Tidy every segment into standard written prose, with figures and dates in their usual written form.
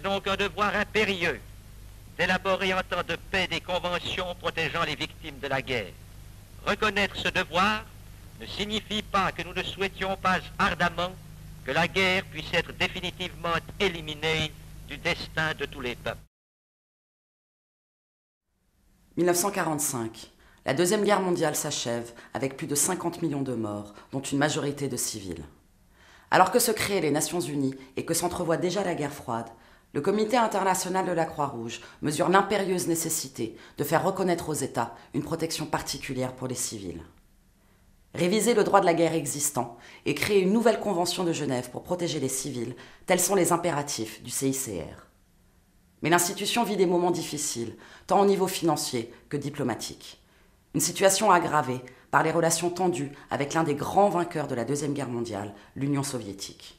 C'est donc un devoir impérieux d'élaborer en temps de paix des conventions protégeant les victimes de la guerre. Reconnaître ce devoir ne signifie pas que nous ne souhaitions pas ardemment que la guerre puisse être définitivement éliminée du destin de tous les peuples. 1945. La Deuxième Guerre mondiale s'achève avec plus de 50 millions de morts, dont une majorité de civils. Alors que se créent les Nations Unies et que s'entrevoit déjà la guerre froide, le Comité international de la Croix-Rouge mesure l'impérieuse nécessité de faire reconnaître aux États une protection particulière pour les civils. Réviser le droit de la guerre existant et créer une nouvelle convention de Genève pour protéger les civils, tels sont les impératifs du CICR. Mais l'institution vit des moments difficiles, tant au niveau financier que diplomatique. Une situation aggravée par les relations tendues avec l'un des grands vainqueurs de la Deuxième Guerre mondiale, l'Union soviétique.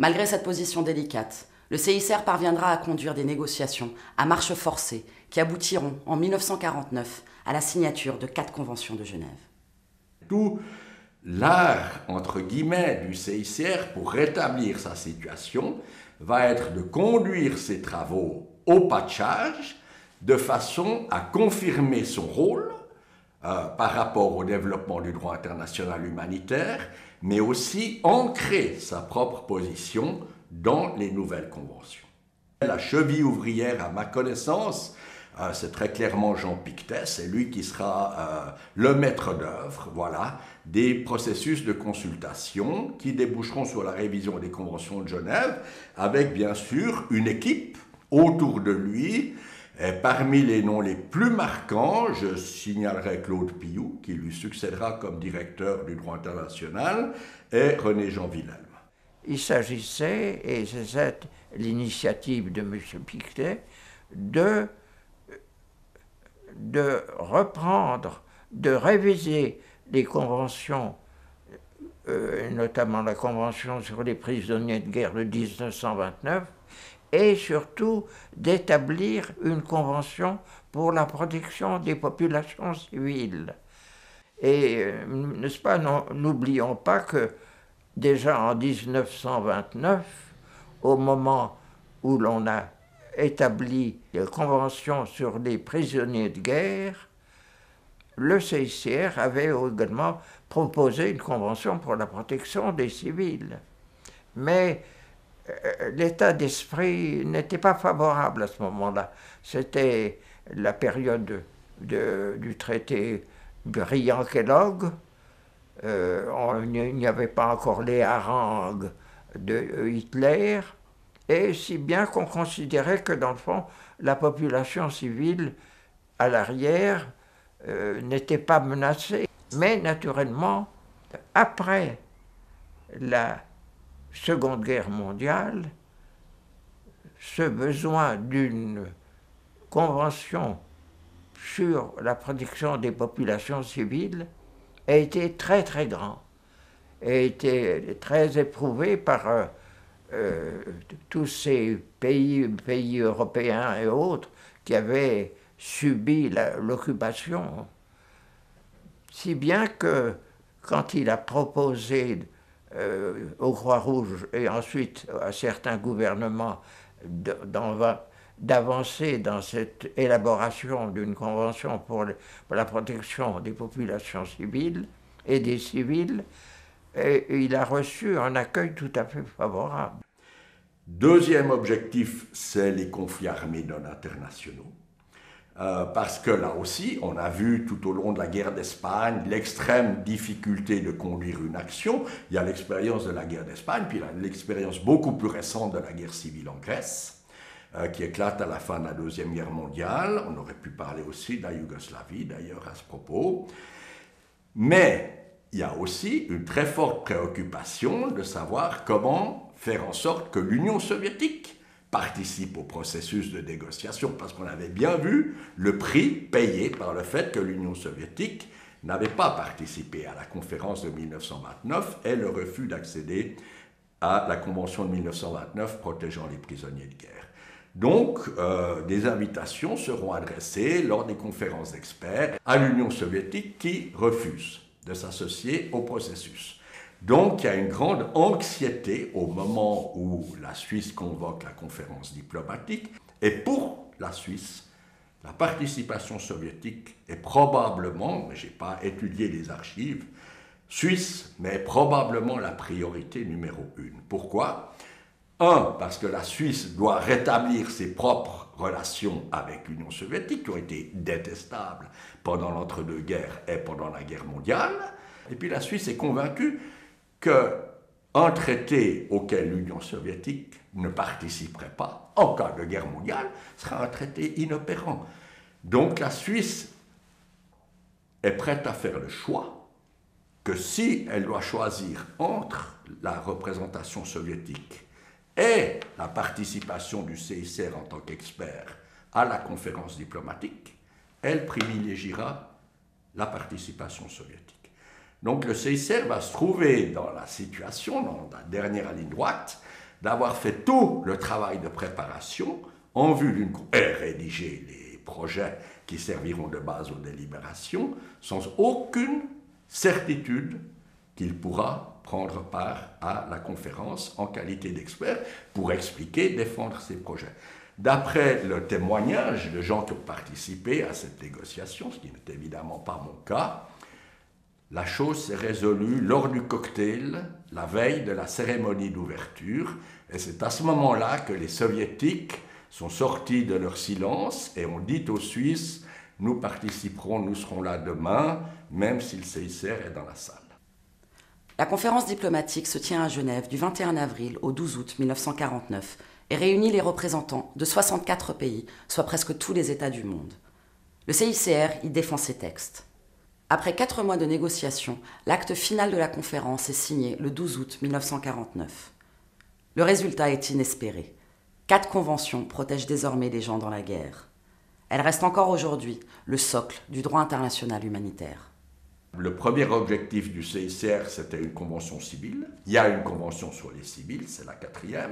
Malgré cette position délicate, le CICR parviendra à conduire des négociations à marche forcée qui aboutiront en 1949 à la signature de 4 conventions de Genève. Tout l'art, entre guillemets, du CICR pour rétablir sa situation va être de conduire ses travaux au pas de charge de façon à confirmer son rôle par rapport au développement du droit international humanitaire, mais aussi ancrer sa propre position dans les nouvelles conventions. La cheville ouvrière, à ma connaissance, c'est très clairement Jean Pictet, c'est lui qui sera le maître d'œuvre, voilà, des processus de consultation qui déboucheront sur la révision des conventions de Genève, avec bien sûr une équipe autour de lui. Et parmi les noms les plus marquants, je signalerai Claude Pictet, qui lui succédera comme directeur du droit international, et René-Jean Wilhelm. Il s'agissait, et c'est l'initiative de M. Pictet, de reprendre, de réviser les conventions, notamment la convention sur les prisonniers de guerre de 1929, et surtout d'établir une convention pour la protection des populations civiles. Et, n'est-ce pas, n'oublions pas que déjà en 1929, au moment où l'on a établi la convention sur les prisonniers de guerre, le CICR avait également proposé une convention pour la protection des civils. Mais l'état d'esprit n'était pas favorable à ce moment-là. C'était la période du traité Briand-Kellogg. Il n'y avait pas encore les harangues de Hitler. Et si bien qu'on considérait que, dans le fond, la population civile à l'arrière n'était pas menacée. Mais naturellement, après la Seconde Guerre mondiale, ce besoin d'une convention sur la protection des populations civiles a été très très grand, a été très éprouvé par tous ces pays européens et autres qui avaient subi l'occupation. Si bien que quand il a proposé aux Croix-Rouges et ensuite à certains gouvernements d'avancer dans cette élaboration d'une convention pour la protection des populations civiles et des civils, et il a reçu un accueil tout à fait favorable. Deuxième objectif, c'est les conflits armés non internationaux. Parce que là aussi, on a vu tout au long de la guerre d'Espagne l'extrême difficulté de conduire une action. Il y a l'expérience de la guerre d'Espagne, puis l'expérience beaucoup plus récente de la guerre civile en Grèce, qui éclate à la fin de la Deuxième Guerre mondiale. On aurait pu parler aussi de la Yougoslavie, d'ailleurs, à ce propos. Mais il y a aussi une très forte préoccupation de savoir comment faire en sorte que l'Union soviétique participe au processus de négociation, parce qu'on avait bien vu le prix payé par le fait que l'Union soviétique n'avait pas participé à la conférence de 1929 et le refus d'accéder à la Convention de 1929 protégeant les prisonniers de guerre. Donc, des invitations seront adressées lors des conférences d'experts à l'Union soviétique qui refuse de s'associer au processus. Donc il y a une grande anxiété au moment où la Suisse convoque la conférence diplomatique, et pour la Suisse, la participation soviétique est probablement, mais je n'ai pas étudié les archives suisses, mais probablement la priorité numéro 1. Pourquoi? Un, parce que la Suisse doit rétablir ses propres relations avec l'Union soviétique, qui ont été détestables pendant l'entre-deux-guerres et pendant la guerre mondiale. Et puis la Suisse est convaincue qu'un traité auquel l'Union soviétique ne participerait pas, en cas de guerre mondiale, sera un traité inopérant. Donc la Suisse est prête à faire le choix que si elle doit choisir entre la représentation soviétique et la participation du CICR en tant qu'expert à la conférence diplomatique, elle privilégiera la participation soviétique. Donc le CICR va se trouver dans la situation, dans la dernière ligne droite, d'avoir fait tout le travail de préparation en vue d'une... et rédiger les projets qui serviront de base aux délibérations, sans aucune certitude qu'il pourra prendre part à la conférence en qualité d'expert pour expliquer, défendre ses projets. D'après le témoignage de gens qui ont participé à cette négociation, ce qui n'est évidemment pas mon cas, la chose s'est résolue lors du cocktail, la veille de la cérémonie d'ouverture, et c'est à ce moment-là que les Soviétiques sont sortis de leur silence et ont dit aux Suisses « Nous participerons, nous serons là demain, même si le CICR est dans la salle ». La conférence diplomatique se tient à Genève du 21 avril au 12 août 1949 et réunit les représentants de 64 pays, soit presque tous les États du monde. Le CICR y défend ses textes. Après 4 mois de négociations, l'acte final de la conférence est signé le 12 août 1949. Le résultat est inespéré. 4 conventions protègent désormais les gens dans la guerre. Elles restent encore aujourd'hui le socle du droit international humanitaire. Le premier objectif du CICR, c'était une convention civile. Il y a une convention sur les civils, c'est la 4e.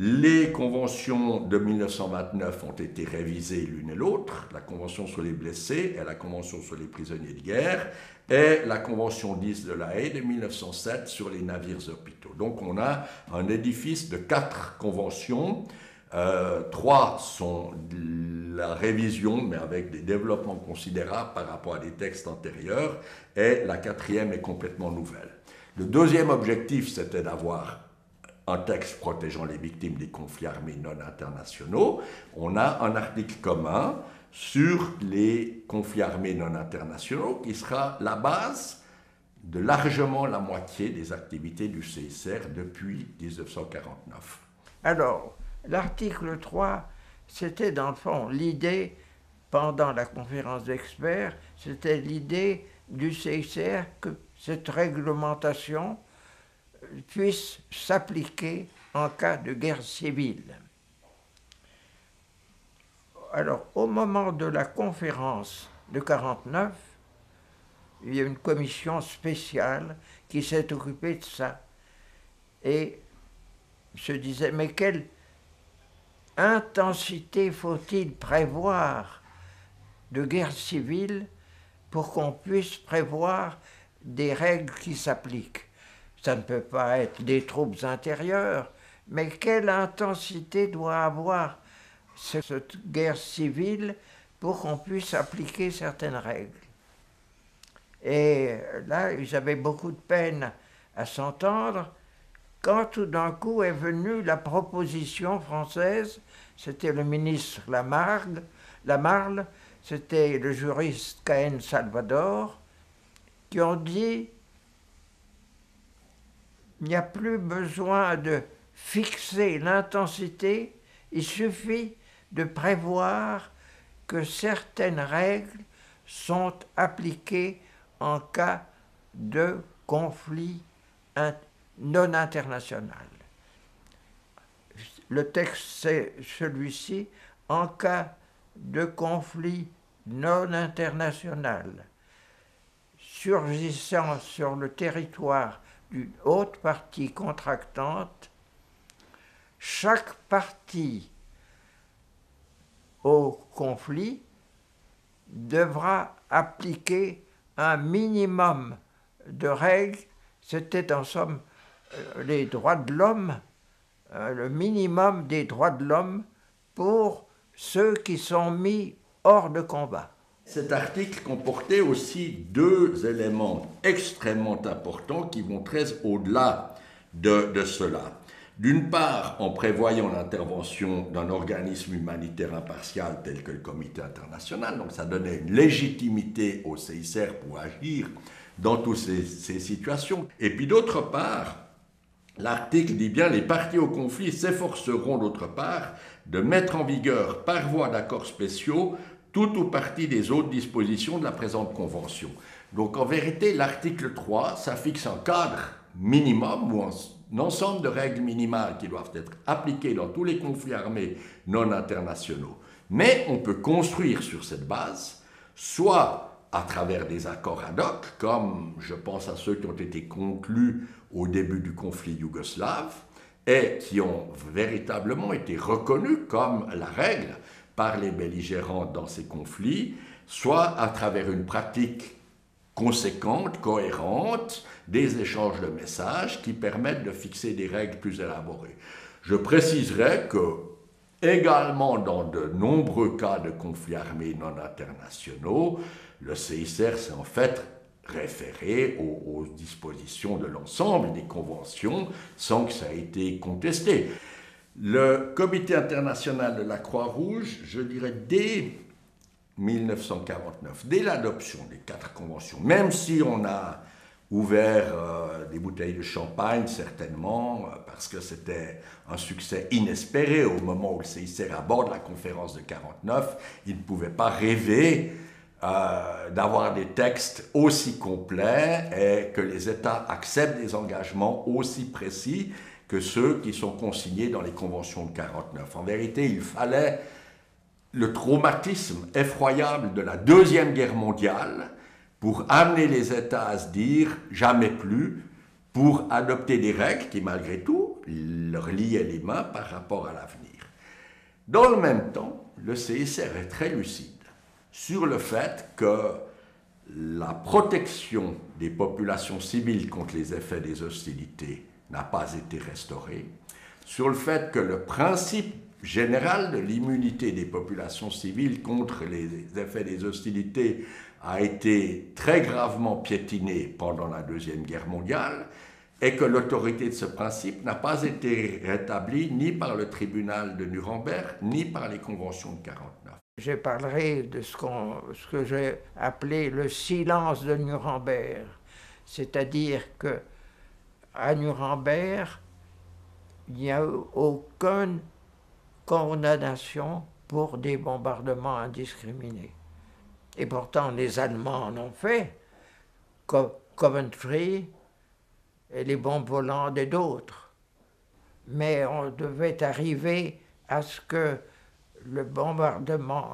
Les conventions de 1929 ont été révisées l'une et l'autre, la convention sur les blessés et la convention sur les prisonniers de guerre, et la convention 10 de La Haye de 1907 sur les navires hôpitaux. Donc on a un édifice de 4 conventions. 3 sont la révision, mais avec des développements considérables par rapport à des textes antérieurs, et la 4e est complètement nouvelle. Le deuxième objectif, c'était d'avoir un texte protégeant les victimes des conflits armés non internationaux. On a un article commun sur les conflits armés non internationaux qui sera la base de largement la moitié des activités du CICR depuis 1949. Alors, l'article 3, c'était dans le fond l'idée, pendant la conférence d'experts, c'était l'idée du CICR que cette réglementation puisse s'appliquer en cas de guerre civile. Alors, au moment de la conférence de 1949, il y a une commission spéciale qui s'est occupée de ça et se disait, mais quelle intensité faut-il prévoir de guerre civile pour qu'on puisse prévoir des règles qui s'appliquent? Ça ne peut pas être des troupes intérieures, mais quelle intensité doit avoir cette guerre civile pour qu'on puisse appliquer certaines règles? Et là, ils avaient beaucoup de peine à s'entendre, quand tout d'un coup est venue la proposition française, c'était le ministre Lamargue, c'était le juriste Cahen-Salvador, qui ont dit: il n'y a plus besoin de fixer l'intensité, il suffit de prévoir que certaines règles sont appliquées en cas de conflit non international. Le texte, c'est celui-ci: en cas de conflit non international surgissant sur le territoire d'une autre partie contractante, chaque partie au conflit devra appliquer un minimum de règles C'était en somme les droits de l'homme, le minimum des droits de l'homme pour ceux qui sont mis hors de combat. Cet article comportait aussi deux éléments extrêmement importants qui vont très au-delà de cela. D'une part, en prévoyant l'intervention d'un organisme humanitaire impartial tel que le Comité international, donc ça donnait une légitimité au CICR pour agir dans toutes ces situations. Et puis d'autre part, l'article dit bien « Les parties au conflit s'efforceront d'autre part de mettre en vigueur par voie d'accords spéciaux tout ou partie des autres dispositions de la présente convention ». Donc en vérité, l'article 3, ça fixe un cadre minimum ou un ensemble de règles minimales qui doivent être appliquées dans tous les conflits armés non internationaux. Mais on peut construire sur cette base, soit à travers des accords ad hoc, comme je pense à ceux qui ont été conclus au début du conflit yougoslave, et qui ont véritablement été reconnus comme la règle par les belligérants dans ces conflits, soit à travers une pratique conséquente, cohérente, des échanges de messages qui permettent de fixer des règles plus élaborées. Je préciserai que, également dans de nombreux cas de conflits armés non internationaux, le CICR s'est en fait référé aux dispositions de l'ensemble des conventions sans que ça ait été contesté. Le Comité international de la Croix-Rouge, je dirais, dès 1949, dès l'adoption des 4 conventions, même si on a ouvert des bouteilles de champagne, certainement, parce que c'était un succès inespéré au moment où le CICR aborde la conférence de 1949, il ne pouvait pas rêver d'avoir des textes aussi complets et que les États acceptent des engagements aussi précis que ceux qui sont consignés dans les conventions de 1949. En vérité, il fallait le traumatisme effroyable de la Deuxième Guerre mondiale pour amener les États à se dire « jamais plus », pour adopter des règles qui, malgré tout, leur liaient les mains par rapport à l'avenir. Dans le même temps, le CICR est très lucide sur le fait que la protection des populations civiles contre les effets des hostilités n'a pas été restaurée, sur le fait que le principe général de l'immunité des populations civiles contre les effets des hostilités a été très gravement piétiné pendant la Deuxième Guerre mondiale et que l'autorité de ce principe n'a pas été rétablie ni par le tribunal de Nuremberg ni par les conventions de 1949. Je parlerai de ce que j'ai appelé le silence de Nuremberg, c'est-à-dire que à Nuremberg, il n'y a aucune condamnation pour des bombardements indiscriminés. Et pourtant, les Allemands en ont fait, Coventry et les bombes volantes et d'autres. Mais on devait arriver à ce que le bombardement,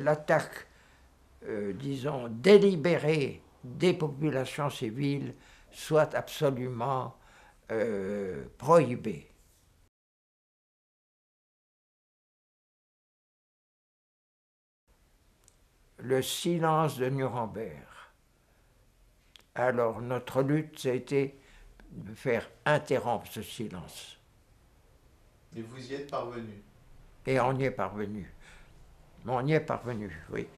l'attaque, disons, délibérée des populations civiles soit absolument prohibée. Le silence de Nuremberg. Alors notre lutte, ça a été de faire interrompre ce silence. Et vous y êtes parvenu. Et on y est parvenu. On y est parvenu, oui.